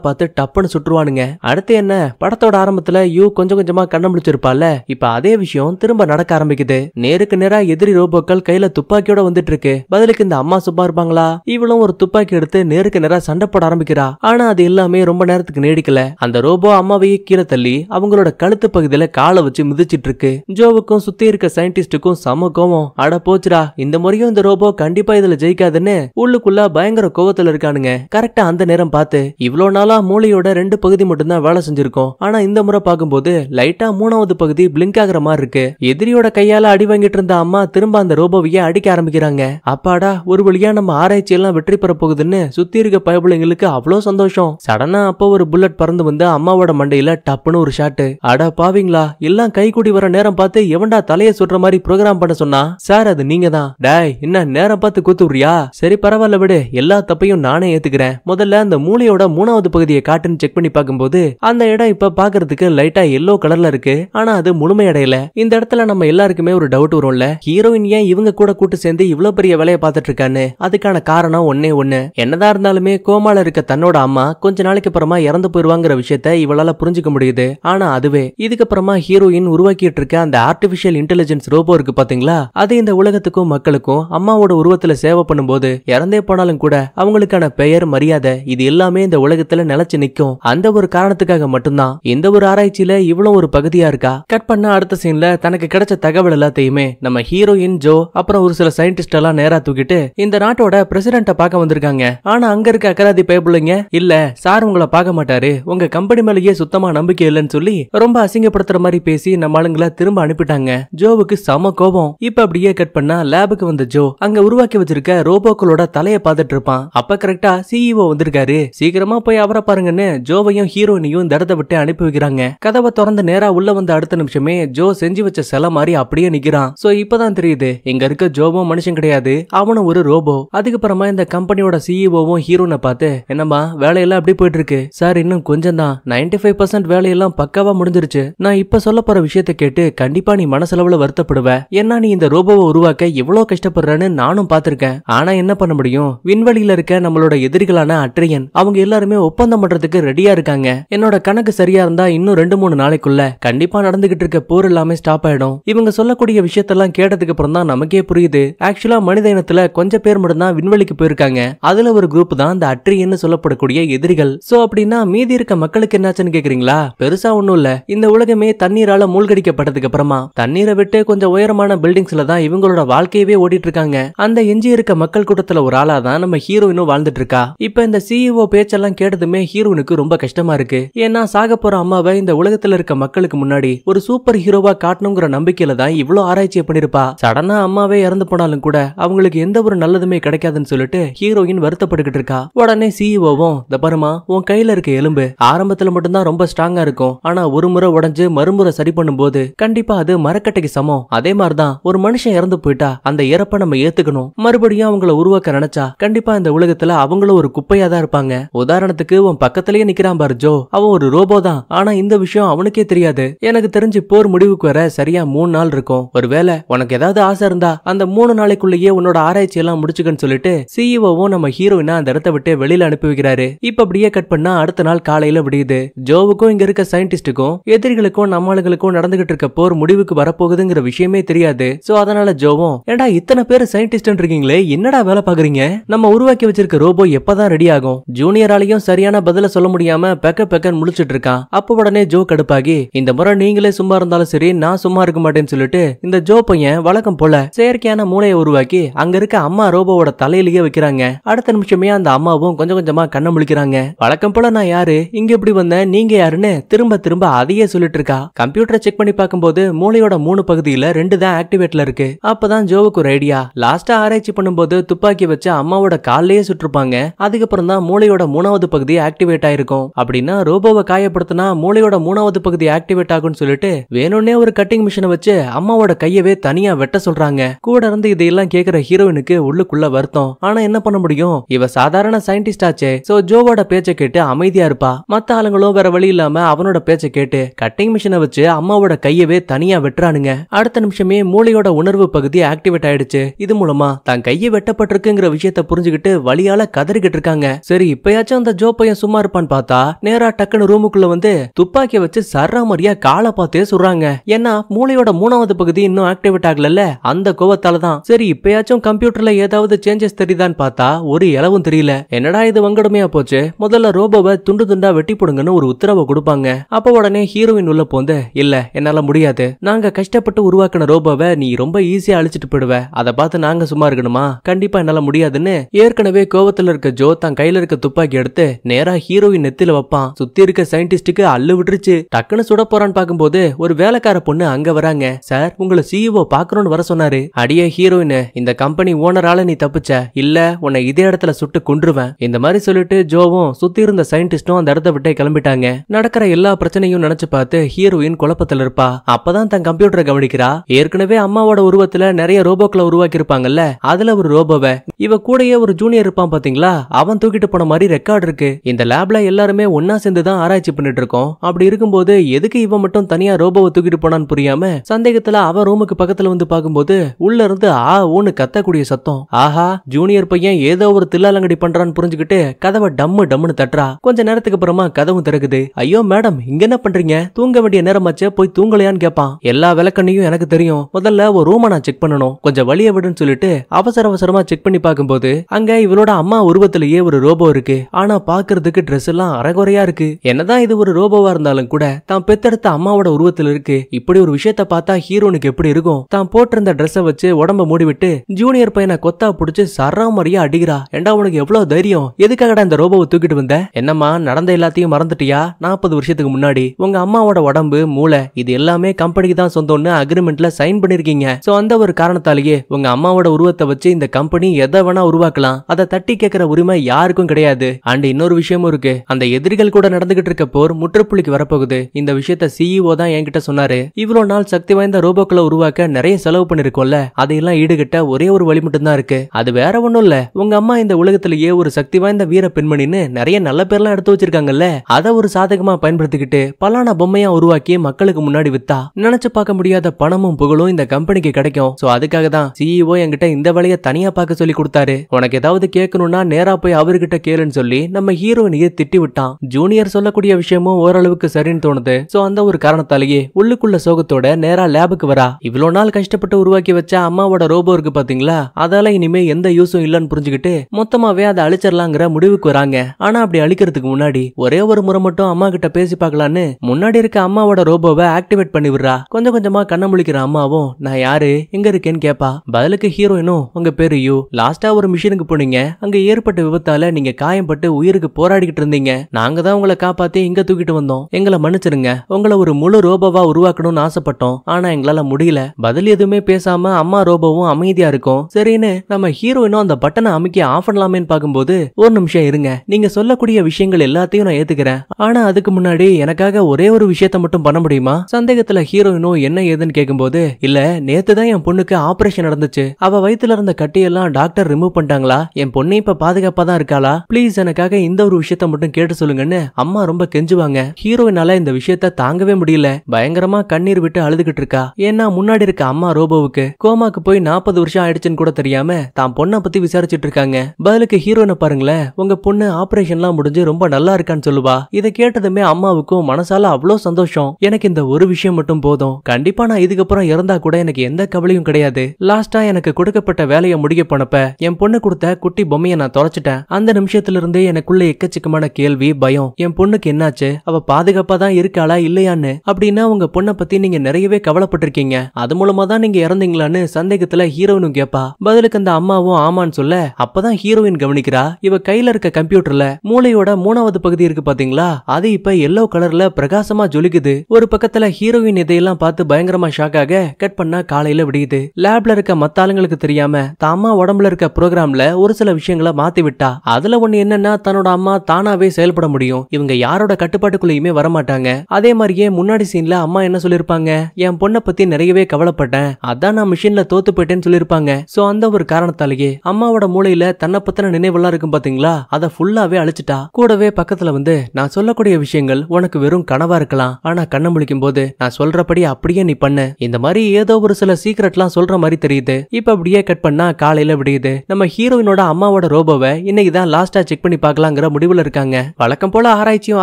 பார்த்து டப்புன்னு சுட்டுருவானுங்க. அடுத்து என்ன, படத்தோட ஆரம்பத்துல யூ கொஞ்சம் கொஞ்சமா கண்ண முடிச்சிருப்பால. இப்ப அதே விஷயம் திரும்ப நடக்க ஆரம்பிக்குது. நேருக்கு நேரா எதிரி ரோபோக்கள் கையில துப்பாக்கியோட வந்துட்டு இருக்கு. பதிலுக்கு இந்த அம்மா சும்மா இருப்பாங்களா? இவளும் ஒரு துப்பாக்கி எடுத்து நேருக்கு நேரா சண்டை போட ஆரம்பிக்கிறா. ஆனா அது எல்லாமே ரொம்ப நேரத்துக்கு நீடிக்கல. அந்த ரோபோ அம்மாவையே கீழே தள்ளி அவங்களோட கழுத்து பகுதியில காலை வச்சு மிதிச்சிட்டு இருக்கு. ஜோவுக்கும் சுத்தி இருக்க சயின்டிஸ்டுக்கும் சம கோவம். அட போச்சுடா, இந்த முறையும் இந்த ரோபோ கண்டிப்பா இதுல ஜெயிக்காதுன்னு உள்ளுக்குள்ள பயங்கர கோவத்துல இருக்கானுங்க. கரெக்டா அந்த நேரம் பார்த்து இவ்வளவு நாளா மூளையோட 2 பகுதி மட்டும்தான் வேலை செஞ்சிருக்கோம். ஆனா இந்த முறை பார்க்கும்போது லைட்டா 3வது பகுதி பிளிங்க் ஆகுற மாதிரி இருக்கு. எதிரியோட கையால அடி வாங்கிட்டு இருந்த அம்மா திரும்ப அந்த ரோபோவையே அடிக்க ஆரம்பிக்கிறாங்க. அப்பாடா, ஒரு வழியா நம்ம ஆராய்ச்சி எல்லாம் வெற்றி பெற போகுதுன்னு சுத்தி இருக்க பயபுள்ளைங்களுக்கு அவ்வளோ சந்தோஷம். சடனா அப்போ ஒரு புல்லட் பறந்து வந்து அம்மாவோட மண்டையில டப்புன்னு ஒரு ஷாட்டு. அட பாவீங்களா, எல்லாம் கை கூடி வர நேரம் பார்த்து எவன்டா தலையை சுடுற மாதிரி ப்ரோக்ராம் பண்ண சொன்னா? சார், அது நீங்க தான். டேய், என்ன நேரம் பார்த்து கூத்துறியா? சரி பரவாயில்ல விடு, எல்லா தப்பையும் நானே ஏத்துக்கிறேன். முதல்ல அந்த மூளையோட 3வது பகுதியை காட்டுன்னு செக் பண்ணி பார்க்கும்போது அந்த இடம் இப்ப பாக்குறதுக்கு லைட்டா எல்லோ கலர்ல இருக்கு. ஆனா அது முழுமையடையல. இந்த இடத்துல நம்ம எல்லாருக்குமே ஒரு டவுட் வரும்ல, ஹீரோயின் ஏன் இவங்க கூட கூட்டு சேர்ந்து இவ்வளவு பெரிய வேலையை பார்த்துட்டு இருக்கான்னு. அதுக்கான காரணம் ஒன்னே ஒண்ணு. என்னதான் இருந்தாலுமே கோமால இருக்க தன்னோட அம்மா கொஞ்ச நாளைக்கு அப்புறமா இறந்து போயிருவாங்கிற விஷயத்த இவளால புரிஞ்சுக்க முடியுது. ஆனா அதுவே இதுக்கப்புறமா ஹீரோயின் உருவாக்கிட்டு இருக்க அந்த ஆர்டிபிஷியல் இன்டெலிஜென்ஸ் ரோபோ இருக்கு பாத்தீங்களா, அது இந்த உலகத்துக்கும் மக்களுக்கும் அம்மாவோட உருவத்துல சேவை பண்ணும்போது இறந்தே போனாலும் கூட அவங்களுக்கான பெயர், மரியாதை, இது எல்லாமே இந்த உலகத்துல நிலைச்சு நிக்கும். அந்த ஒரு காரணத்துக்காக மட்டும்தான் இந்த ஒரு ஆராய்ச்சியில இவ்வளவு ஒரு பகுதியா இருக்கா. கட் பண்ண அடுத்த சீன்ல தனக்கு கிடைச்ச தகவல் எல்லாத்தையுமே நம்ம ஹீரோயின், ஜோ, அப்புறம் ஒரு சில சயின்டிஸ்ட் எல்லாம் நேரா தூக்கிட்டு இந்த நாட்டோட பிரசிடென்ட பார்க்க வந்திருக்காங்க. ஆனா அங்க இருக்க அக்கராதி பயபுள்ளைங்க, இல்ல சார் உங்களை பார்க்க மாட்டாரு, உங்க கம்பெனி மேலேயே சுத்தமா நம்பிக்கை இல்லைன்னு சொல்லி ரொம்ப அசிங்கப்படுத்துற மாதிரி பேசி நம்ம ஆளுங்களை திரும்ப அனுப்பிட்டாங்க. ஜோவுக்கு சம கோபம். இப்ப அப்படியே கட் பண்ணா லேபுக்கு வந்த ஜோ அங்க உருவாக்கி வச்சிருக்க ரோபோக்களோட தலைய பார்த்துட்டு இருப்பான். அப்ப கரெக்டா சிஇஓ வந்திருக்காரு, சீக்கிரமா போய் அவரை பாருங்கன்னு ஜோவையும் ஹீரோயினையும் தடத்தை விட்டு அனுப்பி வைக்கிறாங்க. கதவை திறந்து நேரா உள்ள வந்த அடுத்த நிமிஷமே ஜோ செஞ்சு வச்ச சிலை மாதிரி அப்படியே நிக்கிறான். சோ இப்பதான் தெரியுது, இங்க இருக்க ஜோவும் மனுஷன் கிடையாது, அவனும் ஒரு ரோபோ. அதுக்கப்புறமா இந்த கம்பெனியோட சிஇஓவும் ஹீரோனை பார்த்து, என்னம்மா வேலையெல்லாம் அப்படி போயிட்டு இருக்கு? சார், இன்னும் கொஞ்சம் தான், 95% வேலையெல்லாம் பக்காவா முடிஞ்சிருச்சு. நான் இப்ப சொல்ல போற விஷயத்தை கேட்டு கண்டிப்பா நீ மனசளவுல வருத்தப்படுவ. ஏன்னா நீ இந்த ரோபோவை உருவாக்க எவ்வளவு கஷ்டப்படுறன்னு நானும் பாத்திருக்கேன். ஆனா என்ன பண்ண முடியும், விண்வெளியில இருக்க நம்மளோட எதிரிகளான அட்ரியன் அவங்க எல்லாருமே ஒப்பந்தம் பண்றதுக்கு ரெடியா இருக்காங்க. என்னோட கணக்கு சரியா இருந்தா இன்னும் 2-3 நாளைக்குள்ள கண்டிப்பா நடந்துகிட்டு இருக்க போர் எல்லாமே ஸ்டாப் ஆயிடும். இவங்க சொல்லக்கூடிய விஷயத்தெல்லாம் கேட்டதுக்கு அப்புறம் தான் நமக்கே புரியுது, ஆக்சுவலா மனித இனத்துல கொஞ்சம் பேர் மட்டும் தான் விண்வெளிக்கு போயிருக்காங்க. அதுல ஒரு குரூப் தான் இந்த அட்ரியன் சொல்லப்படக்கூடிய எதிரிகள். சோ அப்படின்னா மீதி இருக்க மக்களுக்கு என்னாச்சுன்னு கேக்குறீங்களா? பெருசா ஒண்ணும் இல்ல. இந்த உலகமே தண்ணீரால மூழ்கடிக்கப்பட்டதுக்கு அப்புறமா தண்ணீரை விட்டு கொஞ்சம் உயரமான பில்டிங்ஸ்ல தான் இவங்களோட வாழ்க்கையவே ஓடிட்டு இருக்காங்க. அந்த எஞ்சி இருக்க மக்கள் கூட்டத்துல ஒரு ஆளா தான் நம்ம ஹீரோயினும் வாழ்ந்துட்டு இருக்கா. இப்ப இந்த சிஇஓ பேச்செல்லாம் கேட்டதுமே ஹீரோயினுக்கு ரொம்ப கஷ்டமா இருக்கு. ஏன்னா சாக போற அம்மாவை இந்த உலகத்துல இருக்க மக்களுக்கு முன்னாடி ஒரு சூப்பர் ஹீரோவா காட்டணுங்கிற நம்பிக்கையில தான் இவ்வளவு ஆராய்ச்சி பண்ணிருப்பா. சடனா அம்மாவே இறந்து போனாலும் கூட அவங்களுக்கு எந்த ஒரு நல்லதுமே கிடைக்காதுன்னு சொல்லிட்டு ஹீரோயின் வருத்தப்பட்டுக்கிட்டு இருக்கா. உடனே சிஇஓவும், தபரமா, உன் கையில இருக்க எலும்பு ஆரம்பத்துல மட்டும்தான் ரொம்ப ஸ்ட்ராங்கா இருக்கும். ஆனா ஒரு முறை உடஞ்சு மறுமுறை சரி பண்ணும் போது கண்டிப்பா அது மரக்கட்டைக்கு சமம். அதே மாதிரிதான் ஒரு மனுஷன் இறந்து போயிட்டா அந்த இறப்ப நம்ம ஏத்துக்கணும். மறுபடியும் அவங்களை உருவாக்க நினைச்சா கண்டிப்பா இந்த உலகத்துல உலகத்துல அவங்களும் ஒரு குப்பையா தான் இருப்பாங்க. உதாரணத்துக்கு உன் பக்கத்திலேயே நிக்கிறான் பாரு ஜோ, அவன் ஒரு ரோபோ தான். ஆனா இந்த விஷயம் அவனுக்கே தெரியாது. எனக்கு தெரிஞ்சு போர் முடிவுக்கு வர சரியா 3 நாள் இருக்கும். ஒருவேளை உனக்கு ஏதாவது ஆசை இருந்தா அந்த 3 நாளைக்குள்ளேயே உன்னோட ஆராய்ச்சி எல்லாம் முடிச்சுக்கன்னு சொல்லிட்டு சிஇஓவும் நம்ம ஹீரோயினா அந்த இடத்த விட்டு வெளியில அனுப்பி வைக்கிறாரு. இப்ப அப்படியே கட் பண்ணா அடுத்த நாள் காலையில விடியுது. ஜோவுக்கும் இங்க இருக்க சயின்டிஸ்டுக்கும் எதிரிகளுக்கும் நம்மளுக்கும் நடந்துகிட்டு இருக்க போர் முடிவுக்கு வரப்போகுதுங்கிற விஷயமே தெரியாது. சோ அதனால ஜோவும், ஏண்டா இத்தனை பேர் சயின்டிஸ்ட் இருக்கீங்களே, என்னடா வேலை பாக்குறீங்க? நம்ம உருவாக்கி வச்சிருக்க ரோபோ எப்பதான் ரெடி ஆகும்? ஜூனியராலையும் சரியான பதில சொல்ல முடியாம பெக்க பெக்கன்னு முழிச்சிட்டு இருக்கான். அப்ப உடனே ஜோ கடுப்பாகி, இந்த முறை நீங்களே சும்மா இருந்தாலும் சரி நான் சும்மா இருக்க மாட்டேன்னு சொல்லிட்டு இந்த ஜோ பையன் வழக்கம் போல செயற்கையான மூளையை உருவாக்கி அங்க இருக்க அம்மா ரோபோவோட தலையிலேயே வைக்கிறாங்க. அடுத்த நிமிஷமே அந்த அம்மாவும் கொஞ்சம் கொஞ்சமா கண்ண முழிக்கிறாங்க. வழக்கம் போல நான் யாரு, இங்க எப்படி வந்தேன், நீங்க யாருன்னு திரும்ப திரும்ப அதையே சொல்லிட்டு இருக்கா. கம்ப்யூட்டரை செக் பண்ணி பார்க்கும்போது மூளையோட 3 பகுதியில 2 தான் ஆக்டிவேட்ல இருக்கு. அப்பதான் ஜோவுக்கு ஒரு ஐடியா. லாஸ்டா ஆராய்ச்சி பண்ணும்போது துப்பாக்கி வச்சு அம்மாவோட காலையே சுற்றுப்பாங்க. அதுக்கப்புறம் தான் மூளையோட 3வது பகுதி ஆக்டிவேட் ஆயிருக்கும். அப்படின்னா ரோபோவை காயப்படுத்தினா மூளையோட 3வது பகுதி ஆக்டிவேட் ஆகும்னு சொல்லிட்டு வேணும்னே ஒரு கட்டிங் மிஷினை வச்சு அம்மாவோட கையவே தனியா வெட்ட சொல்றாங்க. கூட இருந்து இதையெல்லாம் கேட்கிற ஹீரோயினுக்கு உள்ளுக்குள்ள வருத்தம். ஆனா என்ன பண்ண முடியும், இவ சாதாரண சயின்டிஸ்ட் ஆச்சே. சோ ஜோவோட பேச்ச கேட்டு அமைதியா இருப்பா. மத்த ஆளுங்களும் வேற வழி இல்லாம அவனோட பேச்ச கேட்டு கட்டிங் மிஷினை வச்சு அம்மாவோட கையவே தனியா வெட்டுறானுங்க. அடுத்த நிமிஷமே மூளையோட உணர்வு பகுதி ஆக்டிவேட் ஆயிடுச்சு. இது மூலமா தான் கையை வெட்டப்பட்டிருக்குங்கிற விஷயத்தை புரிஞ்சுக்கிட்டு வலியால கதறிக்கிட்டு இருக்காங்க. சரி இப்பயாச்சும் அந்த ஜோ பையன் சும்மா இருப்பான்னு பார்த்தா நேரா டக்குன்னு ரூமுக்குள்ள வந்து துப்பாக்கிய வச்சு சர்றாமரியா காலை பார்த்தே சொல்றாங்க. ஏன்னா மூளையோட 3வது பகுதி இன்னும் ஆக்டிவேட் ஆகல அந்த கோவத்தாலதான். சரி இப்பயாச்சும் கம்ப்யூட்டர்ல ஏதாவது சேஞ்சஸ் தெரியுதான்னு பார்த்தா ஒரு இலவும் தெரியல. என்னடா இது வங்கடுமையா போச்சு, முதல்ல ரோபோவை துண்டு துண்டா வெட்டி போடுங்கன்னு ஒரு உத்தரவை கொடுப்பாங்க. அப்ப உடனே ஹீரோயின் உள்ள போந்து, இல்ல என்னால முடியாது, நாங்க கஷ்டப்பட்டு உருவாக்கின ரோபோவை நீ ரொம்ப ஈஸியா அழிச்சிட்டு போயிடுவ, அதை பார்த்து நாங்க சும்மா இருக்கணுமா, கண்டிப்பா என்னால முடியாதுன்னு ஏற்கனவே கோவத்துல இருக்க ஜோ தான் கையில இருக்க துப்பாக்கி எடுத்து நேரா ஹீரோயின் நெத்தில வைப்பான். சுத்தி இருக்க சயின்டிஸ்டுக்கு அல்லு விட்டுருச்சு. டக்குன்னு சுட போறான்னு பாக்கும்போது ஒரு வேலைக்கார பொண்ணு அங்க வராங்க. சார் உங்களை சிஇஓ பாக்கணும்னு வர சொன்னாரு. அடியே ஹீரோயின், இந்த கம்பெனி ஓனரால நீ தப்பிச்ச, இல்ல உன்னை இதே இடத்துல சுட்டு கொன்றுவேன், இந்த மாதிரி சொல்லிட்டு ஜோவும் சுத்தி இருந்த சயின்டிஸ்டும் அந்த இடத்த விட்டே கிளம்பிட்டாங்க. நடக்கிற எல்லா பிரச்சனையும் நினைச்சு பார்த்து ஹீரோயின் குழப்பத்துல இருப்பா. அப்பதான் தன் கம்ப்யூட்டரை கவனிக்கிறா. ஏற்கனவே அம்மாவோட உருவத்துல நிறைய ரோபோக்களை உருவாக்கி இருப்பாங்கல்ல, அதுல ஒரு ரோபோவை இவ கூடயே ஒரு ஜூனியர் இருப்பான் பாத்தீங்களா, அவன் தூக்கிட்டு போன மாதிரி ரெக்கார்ட் இருக்கு. இந்த லேப்ல எல்லாருமே ஒன்னா சேர்ந்துதான் ஆராய்ச்சி பண்ணிட்டு இருக்கோம். அப்படி இருக்கும்போது எதுக்கு இவ மட்டும் தனியா ரோபோவை தூக்கிட்டு போனான்னு புரியாம சந்தேகத்துல அவன் ரூமுக்கு பக்கத்துல வந்து பாக்கும்போது உள்ள இருந்து ஆ ஊன்னு கத்தக்கூடிய சத்தம். ஆஹா, ஜூனியர் பையன் ஏதோ ஒரு தில்லாலங்கடி பண்றான்னு புரிஞ்சுக்கிட்டு கதவை டம்மு டம்முன்னு தட்டுறா. கொஞ்ச நேரத்துக்கு அப்புறமா கதவும் திறக்குது. ஐயோ மேடம், இங்க என்ன பண்றீங்க, தூங்க வேண்டிய நேரமாச்சே, போய் தூங்கலையான்னு கேட்பான். எல்லா விளக்கண்ணையும் எனக்கு தெரியும், முதல்ல ஒரு ரூமை நான் செக் பண்ணணும், கொஞ்சம் வழிய விடுன்னு சொல்லிட்டு அவசர அவசரமா செக் பண்ணி பார்க்கும்போது அங்க இவளோட அம்மா உருவத்திலேயே ஒரு ரோபோ இருக்கு. ஆனா பாக்குறதுக்கு ட்ரெஸ் எல்லாம் அரைகுறையா இருக்கு. என்னதான் இது ஒரு ரோபோவா இருந்தாலும் கூட தான் பெத்தெடுத்த அம்மாவோட உருவத்துல இருக்கு. இப்படி ஒரு விஷயத்த பார்த்தா ஹீரோனுக்கு எப்படி இருக்கும்? தான் போட்டிருந்த ட்ரெஸ்ஸை வச்சு உடம்ப மூடிவிட்டு ஜூனியர் பையனை கொத்தா புடிச்சு சராமரியா அடிக்கிறா. ஏண்டா உனக்கு எவ்வளவு தைரியம், எதுக்காகடா இந்த ரோபோவை தூக்கிட்டு வந்த? என்னம்மா நடந்த எல்லாத்தையும் மறந்துட்டியா? 40 வருஷத்துக்கு முன்னாடி உங்க அம்மாவோட உடம்பு மூளை இது எல்லாமே கம்பெனிக்கு தான் சொந்தம்னு அக்ரிமெண்ட்ல சைன் பண்ணிருக்கீங்க. சோ அந்த ஒரு காரணத்தாலேயே உங்க அம்மாவோட உருவத்தை வச்சு இந்த கம்பெனி எதை வேணா உருவாக்கலாம், அதை தட்டி கேட்கிற உரிமை யாருக்கும் கிடையாது. அண்ட் இன்னொரு விஷயமும் இருக்கு, அந்த எதிரிகள் கூட நடந்துகிட்டு இருக்க போர் முற்றுப்புள்ளிக்கு வரப்போகுது. இந்த விஷயத்த சிஇஓ தான் என்கிட்ட சொன்னாரு. இவ்வளவு நாள் சக்தி வாய்ந்த ரோபோக்களை உருவாக்க நிறைய செலவு பண்ணிருக்கோம்ல, அதையெல்லாம் ஈடுகட்ட ஒரே ஒரு வழி மட்டும் தான் இருக்கு. அது வேற ஒண்ணும் இல்ல, உங்க அம்மா இந்த உலகத்திலேயே ஒரு சக்தி வாய்ந்த வீர பெண்மணின்னு நிறைய நல்ல பேர்லாம் எடுத்து வச்சிருக்காங்கல்ல, அத ஒரு சாதகமா பயன்படுத்திக்கிட்டு பலான பொம்மையா உருவாக்கி மக்களுக்கு முன்னாடி வித்தா நினைச்சு பார்க்க முடியாத பணமும் புகழும் இந்த கம்பெனிக்கு கிடைக்கும். சோ அதுக்காக தான் சிஇஓ என்கிட்ட இந்த வேலையை தனியா பார்க்க சொல்லி கொடுத்தாரு. உனக்கு ஏதாவது கேட்கணும்னா நேரா போய் அவர்கிட்ட கேளுன்னு சொல்லி நம்ம ஹீரோயினையே திட்டி விட்டான். ஜூனியர் சொல்லக்கூடிய விஷயமும் ஓரளவுக்கு சரின்னு தோணுது. சோ அந்த ஒரு காரணத்தாலேயே உள்ளுக்குள்ள சோகத்தோட நேரா லேபுக்கு வரா. இவ்வளவு நாள் கஷ்டப்பட்டு உருவாக்கி வச்ச அம்மாவோட ரோபோ இருக்கு பாத்தீங்களா, அதால இனிமே எந்த யூஸும் இல்லன்னு புரிஞ்சுக்கிட்டு மொத்தமாவே அதை அழிச்சிடலாங்கிற முடிவுக்கு வராங்க. ஆனா அப்படி அழிக்கிறதுக்கு முன்னாடி ஒரே ஒரு முறை மட்டும் அம்மா கிட்ட பேசி பார்க்கலான்னு முன்னாடி இருக்க அம்மாவோட ரோபோவை ஆக்டிவேட் பண்ணி விடுறா. கொஞ்சம் கொஞ்சமா கண்ண முழிக்கிற அம்மாவும் நான் யாரு எங்க இருக்கேன்னு கேப்பா. பதிலுக்கு ஹீரோயினும் உங்க பேரு யூ, லாஸ்டா ஒரு மிஷினுக்கு போனீங்க, அங்க ஏற்பட்ட விபத்தால நீங்க காயப்பட்டு உயிருக்கு போராடிக்கிட்டு இருந்தீங்க, நாங்க தான் உங்களை காப்பாத்தி இங்க தூக்கிட்டு வந்தோம், எங்களை மன்னிச்சிருங்க, உங்களை ஒரு முழு ரோபோவா உருவாக்கணும்னு ஆசைப்பட்டோம், ஆனா எங்களால முடியல. பதில் எதுவுமே பேசாம அம்மா ரோபோவும் அமைதியா இருக்கும். சரின்னு நம்ம ஹீரோயினும் அந்த பட்டனை அமுக்கி ஆஃப் பண்ணலாமேன்னு பாக்கும்போது, ஒரு நிமிஷம் இருங்க, நீங்க சொல்லக்கூடிய விஷயங்கள் எல்லாத்தையும் நான் ஏத்துக்கிறேன், ஆனா அதுக்கு முன்னாடி எனக்காக ஒரே ஒரு விஷயத்த மட்டும் பண்ண முடியுமா சந்தேகத்துல ஹீரோயினும் என்ன ஏதுன்னு கேக்கும்போது, இல்ல நேத்துதான் என் பொண்ணுக்கு ஆபரேஷன் நடந்துச்சு, அவ வயித்துல இருந்த கட்டியெல்லாம் டாக்டர் ரிமூவ் பண்ணிட்டாங்களா, என் என் பொண்ணை இப்ப பாதுகாப்பா தான் இருக்காளா? ப்ளீஸ் எனக்காக இந்த ஒரு விஷயத்த மட்டும் கேட்டு சொல்லுங்கன்னு அம்மா ரொம்ப கெஞ்சுவாங்க. ஹீரோயினால இந்த விஷயத்த தாங்கவே முடியல. பயங்கரமா கண்ணீர் விட்டு அழுதுகிட்டு இருக்கா. ஏன்னா முன்னாடி இருக்க அம்மா ரோபோவுக்கு கோமாக்கு போய் 40 வருஷம் ஆயிடுச்சுன்னு கூட தெரியாம தான் பொண்ணை பத்தி விசாரிச்சுட்டு இருக்காங்க. பதிலுக்கு ஹீரோயினை பாருங்களேன், உங்க பொண்ணு ஆபரேஷன்லாம் முடிஞ்சு ரொம்ப நல்லா இருக்கான்னு சொல்லுவா. இதை கேட்டதுமே அம்மாவுக்கும் மனசால அவ்வளோ சந்தோஷம். எனக்கு இந்த ஒரு விஷயம் மட்டும் போதும், கண்டிப்பா நான் இதுக்கப்புறம் இறந்தா கூட எனக்கு எந்த கவலையும் கிடையாது. லாஸ்டா எனக்கு கொடுக்கப்பட்ட வேலையை முடிக்க போனப்ப என் பொண்ணு கொடுத்த குட்டி பொம்மையை நான் தொலைச்சிட்டேன். அந்த நிமிஷத்துல இருந்தே எனக்குள்ள எக்கச்சக்கமான கேள்வி, பயம். என் பொண்ணுக்கு என்னாச்சு? அவ பாதுகாப்பா தான் இருக்காளா இல்லையான்னு. அப்படின்னா உங்க பொண்ணை பத்தி நீங்க நிறையவே கவலைப்பட்டிருக்கீங்க, அது மூலமா தான் நீங்க இறந்தீங்களான்னு சந்தேகத்துல ஹீரோயினும் கேப்பா. பதிலுக்கு அந்த அம்மாவும் ஆமான்னு சொல்ல, அப்பதான் ஹீரோயின் கவனிக்கிறா, இவ கையில இருக்க கம்ப்யூட்டர்ல மூளையோட 3வது பகுதி இருக்கு பாத்தீங்களா, அது இப்ப எல்லோ கலர்ல பிரகாசமா ஜொலிக்குது. ஒரு பக்கத்துல ஹீரோயின் இதையெல்லாம் பார்த்து பயங்கரமா ஷாக் ஆக கட் பண்ணா காலையில விடியுது. லேப்ல இருக்க மத்த ஆளுங்களுக்கு தெரியாம தாமா உடம்புல இருக்க ப்ரோக்ராம்ல ஒரு சில விஷயங்களை மாத்தி விட்டா. அதுல ஒண்ணு என்னன்னா, தன்னோட அம்மா தானாவே செயல்பட முடியும், இவங்க யாரோட கட்டுப்பாட்டுக்குள்ளயுமே வரமாட்டாங்க. அதே மாதிரியே முன்னாடி சீன்ல அம்மா என்ன சொல்லிருப்பாங்க, என் பொண்ணை பத்தி நிறையவே கவலைப்பட்டேன், அதான் நான் மிஷின்ல தோத்து போயிட்டேன்னு சொல்லிருப்பாங்க. சோ அந்த ஒரு காரணத்தாலேயே அம்மாவோட மூளையில தன்னை பத்தின நினைவெல்லாம் இருக்கும் பாத்தீங்களா, அதை ஃபுல்லாவே அழிச்சிட்டா. கூடவே பக்கத்துல வந்து, நான் சொல்லக்கூடிய விஷயங்கள் உனக்கு வெறும் கனவா இருக்கலாம், ஆனா கண்ண முழிக்கும் போது நான் சொல்றபடி அப்படியே நீ பண்ணு, இந்த மாதிரி ஏதோ ஒரு சில சீக்ரெட்லாம் சொல்ற மாதிரி தெரியுது. இப்ப அப்படியே கட் பண்ணா காலையில விடியுது. நம்ம ஹீரோயினோட அம்மாவோட ரோபோவை இன்னைக்குதான் லாஸ்டா செக் பண்ணி பார்க்கலாங்கிற முடிவுல இருக்காங்க. வழக்கம் போல ஆராய்ச்சியும்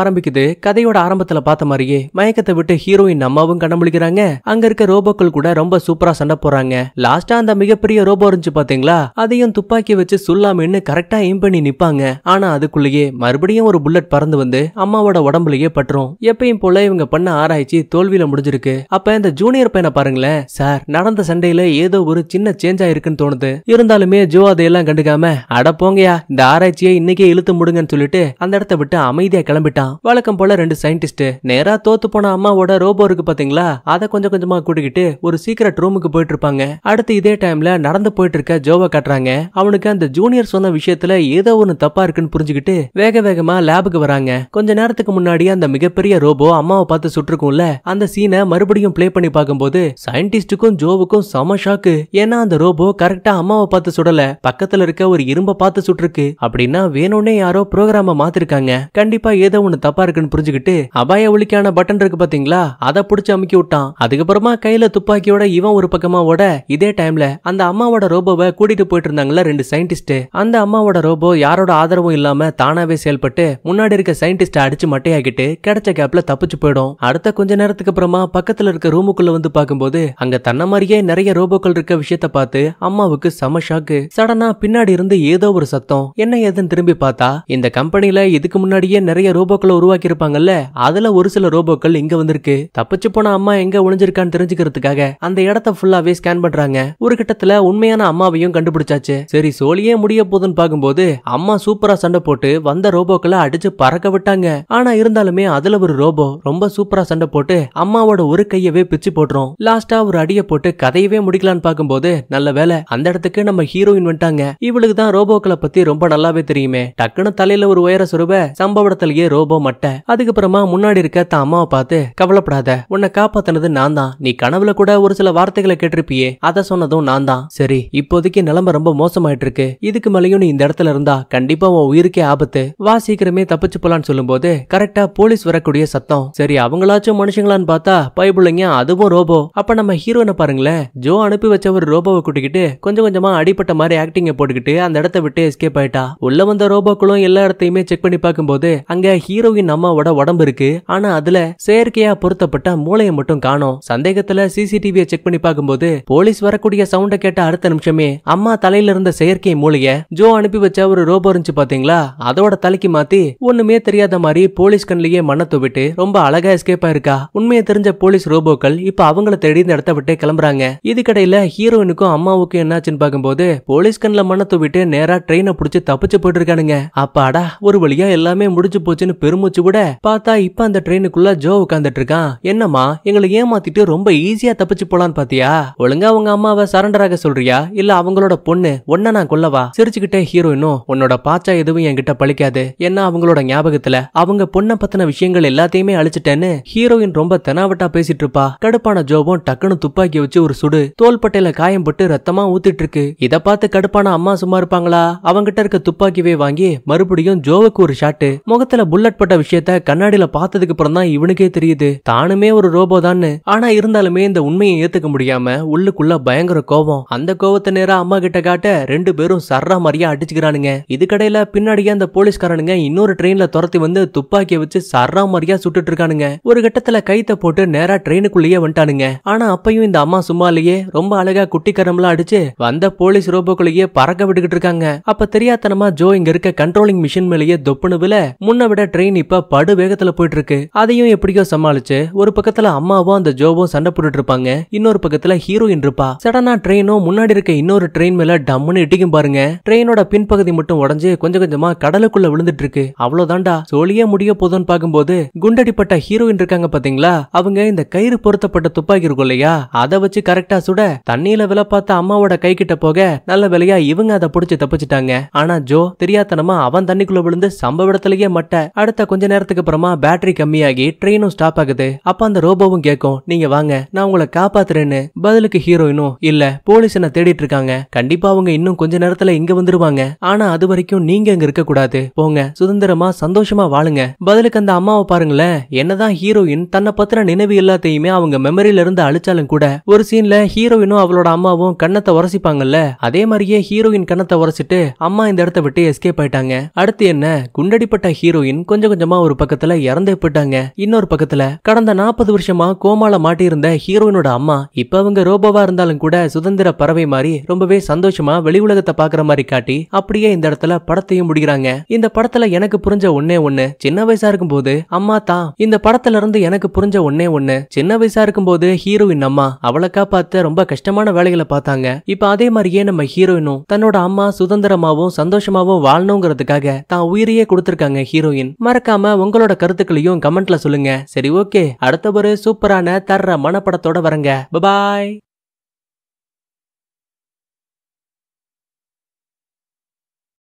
ஆரம்பிக்குது. கதையோட ஆரம்பத்துல பார்த்த மாதிரியே மயக்கத்தை விட்டு ஹீரோயின் அம்மாவும் கண்ண முழிக்கிறாங்க. அங்க இருக்க ரோபோக்கள் கூட ரொம்ப சூப்பரா சண்டை போறாங்க. லாஸ்டா அந்த மிகப்பெரிய ரோபோ இருந்துச்சு பாத்தீங்களா, அதையும் துப்பாக்கி வச்சு சுல்லாமின்னு கரெக்டா எய்ம் பண்ணி நிப்பாங்க. ஆனா அதுக்குள்ளேயே மறுபடியும் ஒரு புல்லட் பறந்து வந்து அம்மாவோட உடம்புலயே பற்றும். எப்பயும் போல இவங்க பண்ண ஆராய்ச்சி தோல்வியில முடிஞ்சிருக்கு. அப்ப இந்த ஜூனியர் பையனை பாருங்களேன், சார் நடந்த சண்டையில ஏதோ ஒரு சின்ன சேஞ்ச் ஆயிருக்குன்னு தோணுது. இருந்தாலுமே ஜோ அதையெல்லாம் கண்டுக்காம, அட போங்கயா இந்த ஆராய்ச்சியை இன்னைக்கே இழுத்து முடுங்கன்னு சொல்லிட்டு அந்த இடத்த விட்டு அமைதியா கிளம்பிட்டான். வழக்கம் போல 2 சயின்டிஸ்ட் நேரா தோத்து போன அம்மாவோட ரோபோ இருக்கு பாத்தீங்களா, அதை கொஞ்சம் கொஞ்சமா கூட்டிக்கிட்டு ஒரு சீக்ரெட் ரூமுக்கு போயிட்டு இருப்பாங்க. அடுத்து இதே டைம்ல நடந்து போயிட்டு இருக்க ஜோவை காட்டுறாங்க. அவனுக்கு அந்த ஜூனியர் சொன்ன விஷயத்துல ஏதோ ஒன்னு தப்பா இருக்குன்னு புரிஞ்சுக்கிட்டு வேக வேகமா லேபுக்கு வராங்க. கொஞ்ச நேரத்துக்கு முன்னாடி அந்த மிகப்பெரிய ரோபோ அம்மாவை பார்த்து சுற்றுக்கும்ல, அந்த சீனை மறுபடியும் பிளே பண்ணி பார்க்கும்போது சயின்டிஸ்டுக்கும் ஜோவுக்கும் சம ஷாக்கு. ஏன்னா அந்த ரோபோ கரெக்டா அம்மாவை பார்த்து சுடல, பக்கத்துல இருக்க ஒரு இரும்ப பார்த்து சுட்டுருக்கு. அப்படின்னா வேணும்னே யாரோ ப்ரோக்ராம மாத்திருக்காங்க, கண்டிப்பா ஏதோ ஒன்னு தப்பா இருக்குன்னு புரிஞ்சுக்கிட்டு அபாய ஒலிக்கான பட்டன் இருக்கு பாத்தீங்களா, அதை புடிச்சு அமுக்கி விட்டான். அதுக்கப்புறமா கையில துப்பாக்கியோட இவன் ஒரு பக்கமா ஓட, இதே டைம்ல அந்த அம்மாவோட ரோபோவை கூட்டிட்டு போயிட்டு இருந்தாங்கல்ல 2 சயின்டிஸ்ட், அந்த அம்மாவோட ரோபோ யாரோட ஆதரவும் இல்லாம தானாவே செயல்பட்டு முன்னாடி இருக்க சயின்டிஸ்ட அடிச்சு மட்டையாக்கிட்டு கிடைச்ச கேப்ல தப்பிச்சு போயிடும். அடுத்த கொஞ்ச நேரத்துக்கு அப்புறமா பக்கத்துல இருக்க ரூமுக்குள்ள வந்து பாக்கும்போது அங்க தன்ன மாதிரியே நிறைய ரோபோக்கள் இருக்க விஷயத்த பார்த்து அம்மாவுக்கு சம ஷாக்கு. சடனா பின்னாடி இருந்து ஏதோ ஒரு சத்தம், என்ன ஏதுன்னு திரும்பி பார்த்தா இந்த கம்பெனில இதுக்கு முன்னாடியே நிறைய ரோபோக்களை உருவாக்கி இருப்பாங்கல்ல, அதுல ஒரு சில ரோபோக்கள் இங்க வந்திருக்கு. தப்பிச்சு போன அம்மா எங்க ஒளிஞ்சிருக்கான்னு தெரிஞ்சுக்கிறதுக்காக அந்த இடத்த ஃபுல்லாவே ஸ்கேன் பண்றாங்க. ஒரு கிட்டத்துல உண்மையான அம்மாவையும் கண்டுபிடிச்சாச்சு. சரி சோழியே முடிய போதுன்னு பாக்கும்போது அம்மா சூப்பரா சண்டை போட்டு வந்த ரோபோக்களை அடிச்சு பறக்க விட்டாங்க. ஆனா இருந்தாலுமே அதுல ஒரு ரோபோ ரொம்ப சூப்பரா சண்டை போட்டு அம்மாவோட ஒரு கையவே பிச்சு போட்டுரும். லாஸ்டா ஒரு அடியை போட்டு கதையவே முடிக்கலான்னு பாக்கும்போது நல்ல வேலை அந்த இடத்துக்கு நம்ம ஹீரோயின் வந்துட்டாங்க. இவளுக்கு தான் ரோபோக்களை பத்தி ரொம்ப நல்லாவே தெரியுமே. டக்குன்னு தலையில ஒரு உயர சுருப, சம்பவ இடத்துலயே ரோபோ மட்டை. அதுக்கப்புறமா முன்னாடி இருக்க தான் அம்மாவை பார்த்து, கவலைப்படாத உன்னை காப்பாத்தினது நான் தான், நீ கனவுல கூட ஒரு சில வார்த்தைகளை கேட்டிருப்பியே அதை சொன்னதும் நான் தான், சரி இப்போதைக்கு நிலைமை ரொம்ப மோசமாயிட்டு இருக்கு, இதுக்கு மேலயும் நீ இந்த இடத்துல இருந்தா கண்டிப்பா உன் உயிருக்கே ஆபத்து, வா சீக்கிரமே தப்பிச்சு போலான்னு சொல்லும் போது கரெக்டா போலீஸ் வரக்கூடிய சத்தம். சரி அவங்களாச்சும் மனுஷங்களான்னு பார்த்தா பைபிள்ங்க அதுவும் ரோபோ. அப்ப நம்ம ஹீரோனை பாருங்களேன், ஜோ அனுப்பி வச்ச ஒரு ரோபோவை கூட்டிக்கிட்டு கொஞ்சம் கொஞ்சமா அடிப்பட்ட மாதிரி ஆக்டிங்க போட்டுக்கிட்டு அந்த இடத்த விட்டு எஸ்கேப் ஆயிட்டா. உள்ள வந்த ரோபோக்களும் எல்லா இடத்தையுமே செக் பண்ணி பார்க்கும்போது அங்க ஹீரோயின் அம்மாவோட உடம்பு இருக்கு, ஆனா அதுல செயற்கையா பொருத்தப்பட்ட மூளையை மட்டும் காணோம். சந்தேகத்துல சிசிடிவியை செக் பண்ணி பார்க்கும்போது போலீஸ் வரக்கூடிய சவுண்டை கேட்ட அடுத்த நிமிஷமே அம்மா தலையில இருந்த செயற்கை மூளைய ஜோ அனுப்பி வச்ச ஒரு ரோபோ இருந்துச்சு பாத்தீங்களா, அதோட தலைக்கு மாத்தி ஒண்ணுமே தெரியாத மாதிரி போலீஸ் கண்ணிலேயே மண்ணை தூவிட்டு ரொம்ப அழகா எஸ்கேப் ஆயிருக்கா. உண்மையை தெரிஞ்ச போலீஸ் ரோபோக்கள் இப்ப அவங்கள தேடி இந்த இடத்த விட்டு கிளம்புறாங்க. இதுக்கடையில ஹீரோயினுக்கும் அம்மாவுக்கும் என்னாச்சுன்னு பாக்கும்போது போலீஸ் கண்ணில மண்ணை தூவிட்டு நேரா ட்ரெயினை புடிச்சு தப்பிச்சு போயிட்டு இருக்கானுங்க. அப்பாடா ஒரு வழியா எல்லாமே முடிச்சு போச்சுன்னு பெருமூச்சு விட பார்த்தா இப்ப அந்த ட்ரெயினுக்குள்ள ஜோ உட்காந்துட்டு இருக்கான். என்னம்மா எங்களை ஏமாத்திட்டு ரொம்ப ஈஸியா தப்பிச்சு போலான்னு பாத்தியா, ஒழுங்கா உங்க அம்மாவை சரண்டர் ஆக சொல்றியா இல்ல அவங்களோட பொண்ணு ஒன்ன நான் கொல்லவா? சிரிச்சுக்கிட்டே ஹீரோயினும், உன்னோட பாச்சா எதுவும் என்கிட்ட பழிக்காது, ஏன்னா அவங்களோட ஞாபகத்துல அவங்க பொண்ண பத்தின விஷயங்கள் எல்லாத்தையுமே அழிச்சிட்டேன்னு ஹீரோயின் ரொம்ப தெனாவட்டா பேசிட்டு இருப்பா. கடுப்பான ஜோவும் டக்குன்னு துப்பாக்கி வச்சு ஒரு சுடு, தோள்பட்டையில காயம் போட்டு ரத்தமா ஊத்திட்டு இருக்கு. இத பார்த்து கடுப்பான அம்மா சும்மா இருப்பாங்க இருப்பாங்களா? அவங்கிட்ட இருக்க துப்பாக்கிவே வாங்கி மறுபடியும் ஜோவுக்கு ஒரு ஷாட்டு. முகத்துல புல்லட் பட்ட விஷயத்த கண்ணாடியில பார்த்ததுக்கு அப்புறம் தான் இவனுக்கே தெரியுது தானுமே ஒரு ரோபோ தான்னு. ஆனா இருந்தாலுமே இந்த உண்மையை ஏத்துக்க முடியாம உள்ளுக்குள்ள பயங்கர கோபம். அந்த கோபத்தை நேரா அம்மா கிட்ட காட்ட ரெண்டு பேரும் சர்றா மாதிரியா அடிச்சுக்கிறானுங்க. இதுக்கடையில பின்னாடியே அந்த போலீஸ்காரனுங்க இன்னொரு ட்ரெயின்ல துரத்தி வந்து துப்பாக்கியை வச்சு சர்றா மாதிரியா சுட்டுட்டு இருக்கானுங்க. ஒரு கட்டத்துல கைத்த போட்டு நேரா ட்ரெயினுக்குள்ளேயே வந்துட்டானுங்க. ஆனா அப்பையும் இந்த அம்மா சும்மாலேயே ரொம்ப அழகா குட்டி கரம்லாம் அடிச்சு வந்த போலீஸ் ரோபோக்குள்ளேயே பறக்க விட்டுக்கிட்டு இருக்காங்க. அப்ப தெரியாதனமா ஜோ இங்க இருக்க கண்ட்ரோலிங் மிஷின் மேலேயே தொப்புனுவில முன்ன விட ட்ரெயின் இப்ப படு வேகத்துல போயிட்டு இருக்கு. அதையும் எப்படியோ சமாளிச்சு ஒரு பக்கத்துல அம்மாவும் அந்த ஜோவும் சண்டை போட்டுட்டு இருப்பாங்க, இன்னொரு பக்கத்துல ஹீரோயின் இருப்பா. சடனா ட்ரெயினும் முன்னாடி இருக்க இன்னொரு ட்ரெயின் மேல டம்முன்னு இடிக்கும் பாருங்க. ட்ரெயினோட பின்பகுதி மட்டும் உடஞ்சு கொஞ்சம் கொஞ்சமா கடலுக்குள்ள விழுந்துட்டு இருக்கு. அவ்வளவுதான்டா சோழியே முடிய போதும்னு பாக்கும்போது குண்டடிப்பட்ட ஹீரோயின் இருக்காங்க பாத்தீங்களா, அவங்க இந்த கயிறு பொருத்தப்பட்ட துப்பாக்கி இருக்கும் இல்லையா அதை வச்சு கரெக்டா சுட தண்ணியில வில பார்த்த அம்மாவோட கை கிட்ட போக நல்ல வேலையா இவங்க அதை புடிச்சு தப்பிச்சுட்டாங்க. ஆனா ஜோ தெரியாதனமா அவன் தண்ணிக்குள்ள விழுந்து சம்பவ இடத்துலயே மட்ட. அடுத்த கொஞ்ச நேரத்துக்கு அப்புறமா பேட்டரி கம்மியாகி ட்ரெயினும் ஸ்டாப் ஆகுது. அப்ப அந்த ரோபோவும் கேட்கும், நீங்க வாங்க நான் உங்களை காப்பாத்துறேன்னு. பதிலுக்கு ஹீரோயினும், இல்ல போலீஸ் என்ன தேடிட்டு இருக்காங்க, கண்டிப்பா அவங்க இன்னும் கொஞ்ச நேரத்துல இங்க வந்துருவாங்க, ஆனா அது வரைக்கும் நீங்க இங்க இருக்க கூடாது, போங்க சுதந்திரமா சந்தோஷமா வாழுங்க. பதிலுக்கு அந்த அம்மாவை பாருங்களேன், என்னதான் ஹீரோயின் தன்னை பத்திர நினைவு எல்லாத்தையுமே அவங்க மெமரியில இருந்து அழிச்சாலும் கூட ஒரு சீன்ல ஹீரோயினும் அவளோட அம்மாவும் கண்ணத்தை உரசிப்பாங்கல்ல, அதே மாதிரியே ஹீரோயின் கண்ணத்தை உரசிட்டு அம்மா இந்த இடத்த விட்டு எஸ்கேப் ஆயிட்டாங்க. அடுத்து என்ன, குண்டடிப்பட்ட ஹீரோயின் கொஞ்சம் கொஞ்சமா ஒரு பக்கத்துல இறந்து போயிட்டாங்க. இன்னொரு பக்கத்துல கடந்த 40 வருஷமா கோமால மாட்டியிருந்த ஹீரோயினோட அம்மா இப்ப அவங்க ரோபோவா இருந்தாலும் கூட சுதந்திர பறவை மாதிரி ரொம்பவே சந்தோஷமா வெளி உலகத்தை பாக்குற மாதிரி காட்டி அப்படியே இந்த இடத்துல படத்தையும் முடிக்கிறாங்க. இந்த படத்துல எனக்கு புரிஞ்ச ஒன்னே ஒண்ணு, சின்ன வயசா இருக்கும் போது அம்மா தான். இந்த படத்துல இருந்து எனக்கு புரிஞ்ச ஒன்னே ஒண்ணு, சின்ன வயசா இருக்கும் போது ஹீரோயின் அம்மா அவளை காப்பாத்த ரொம்ப கஷ்டமான வேலைகளை பார்த்தாங்க. இப்ப அதே மாதிரியே நம்ம ஹீரோயினும் தன்னோட அம்மா சுதந்திரமாவும் சந்தோஷமாவும் வாழணுங்கிறதுக்காக தான் உயிரையே கொடுத்திருக்காங்க ஹீரோயின். மறக்காம உங்களோட கருத்துக்களையும் கமெண்ட்ல சொல்லுங்க. சரி ஓகே, அடுத்த ஒரு சூப்பரான தர்ற மனப்படத்தோட வரங்க. பாய்.